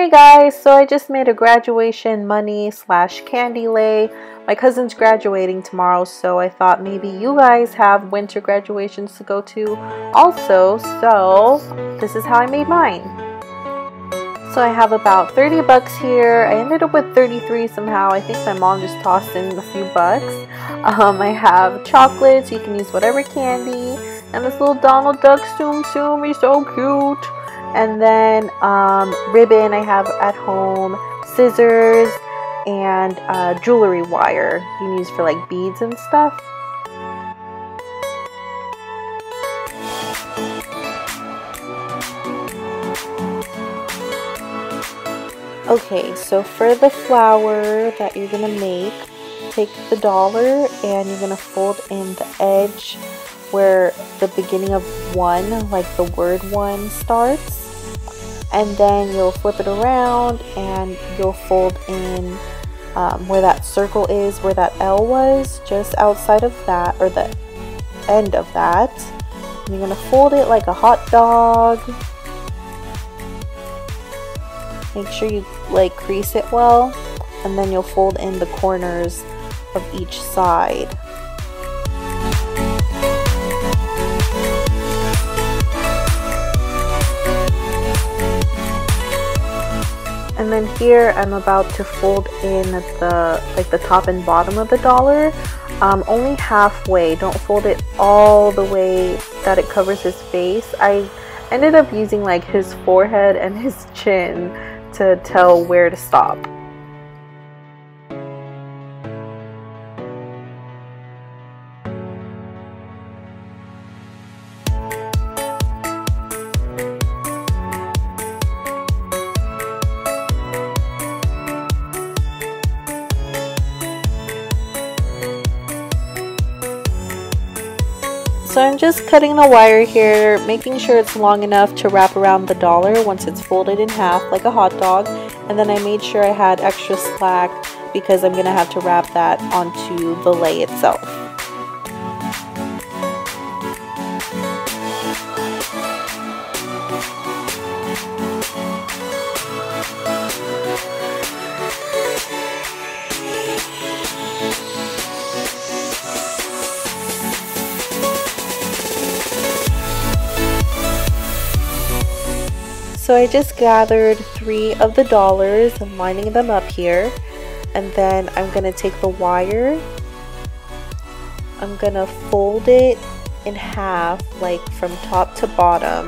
Hey guys, so I just made a graduation money / candy lay. My cousin's graduating tomorrow, so I thought maybe you guys have winter graduations to go to also, so this is how I made mine. So I have about 30 bucks here. I ended up with 33 somehow. I think my mom just tossed in a few bucks. I have chocolates, you can use whatever candy, and this little Donald Duck Tsum Tsum, he's so cute. And then ribbon I have at home, scissors, and jewelry wire you can use for like beads and stuff. Okay, so for the flower that you're gonna make, take the dollar and you're gonna fold in the edge where the beginning of one, like the word one, starts. And then you'll flip it around and you'll fold in where that circle is, where that L was, just outside of that, or the end of that. And you're gonna fold it like a hot dog. Make sure you like crease it well, and then you'll fold in the corners of each side. And then here I'm about to fold in the top and bottom of the dollar, only halfway. Don't fold it all the way that it covers his face. I ended up using like his forehead and his chin to tell where to stop. So I'm just cutting the wire here, making sure it's long enough to wrap around the dollar once it's folded in half like a hot dog. And then I made sure I had extra slack because I'm gonna have to wrap that onto the lei itself. So I just gathered 3 of the dollars and lining them up here, and then I'm gonna take the wire, I'm gonna fold it in half like from top to bottom,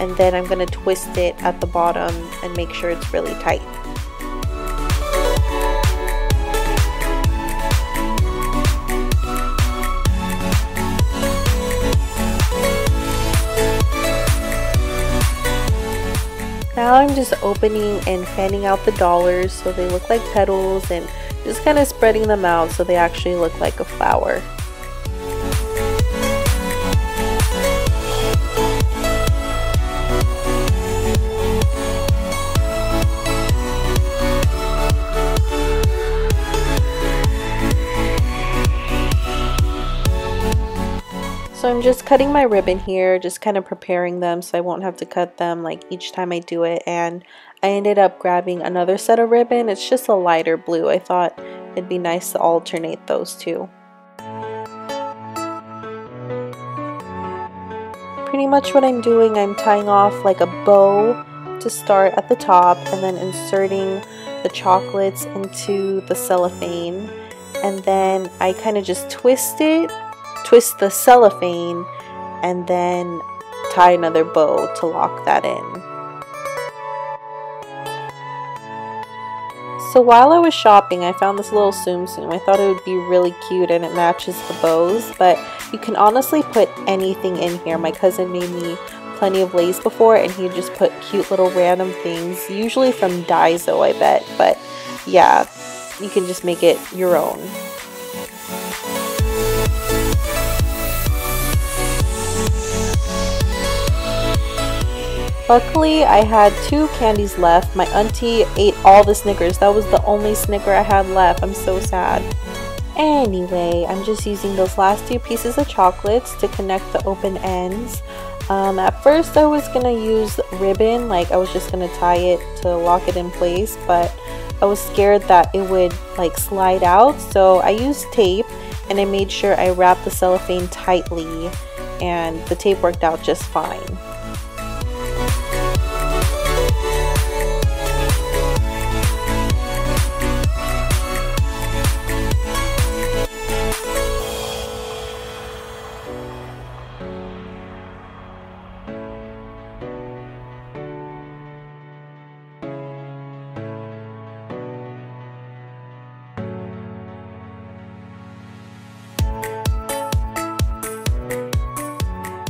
and then I'm gonna twist it at the bottom and make sure it's really tight. Now I'm just opening and fanning out the dollars so they look like petals, and just kind of spreading them out so they actually look like a flower. So I'm just cutting my ribbon here, just kind of preparing them so I won't have to cut them like each time I do it. And I ended up grabbing another set of ribbon. It's just a lighter blue. I thought it'd be nice to alternate those two. Pretty much what I'm doing, I'm tying off like a bow to start at the top, and then inserting the chocolates into the cellophane. And then I kind of just twist the cellophane and then tie another bow to lock that in. So while I was shopping, I found this little tsum tsum. I thought it would be really cute and it matches the bows, but you can honestly put anything in here. My cousin made me plenty of leis before and he just put cute little random things, usually from Daiso, I bet, but yeah, you can just make it your own. Luckily, I had 2 candies left. My auntie ate all the Snickers. That was the only Snicker I had left. I'm so sad. Anyway, I'm just using those last 2 pieces of chocolates to connect the open ends. At first I was gonna use ribbon, like I was just gonna tie it to lock it in place, but I was scared that it would like slide out, so I used tape and I made sure I wrapped the cellophane tightly, and the tape worked out just fine.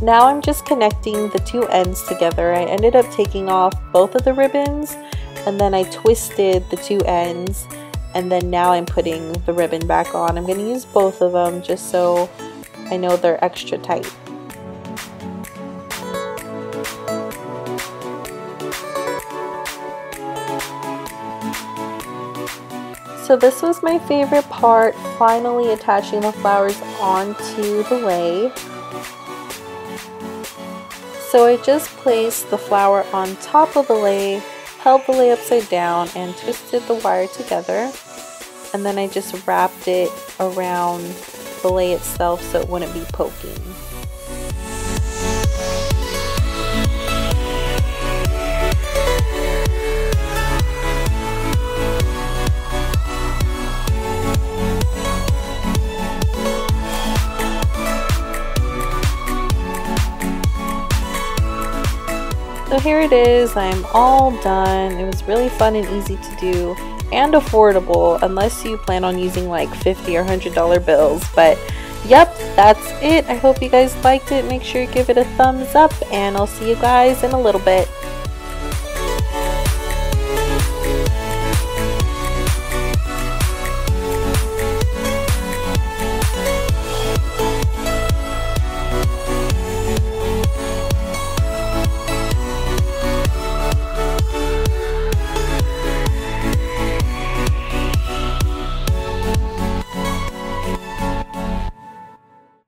Now I'm just connecting the two ends together. I ended up taking off both of the ribbons and then I twisted the two ends, and then now I'm putting the ribbon back on. I'm going to use both of them just so I know they're extra tight. So this was my favorite part, finally attaching the flowers onto the lei. So I just placed the flower on top of the lei, held the lei upside down, and twisted the wire together. And then I just wrapped it around the lei itself so it wouldn't be poking. So here it is, I'm all done. It was really fun and easy to do and affordable, unless you plan on using like $50 or $100 bills. But yep, that's it. I hope you guys liked it. Make sure you give it a thumbs up, and I'll see you guys in a little bit.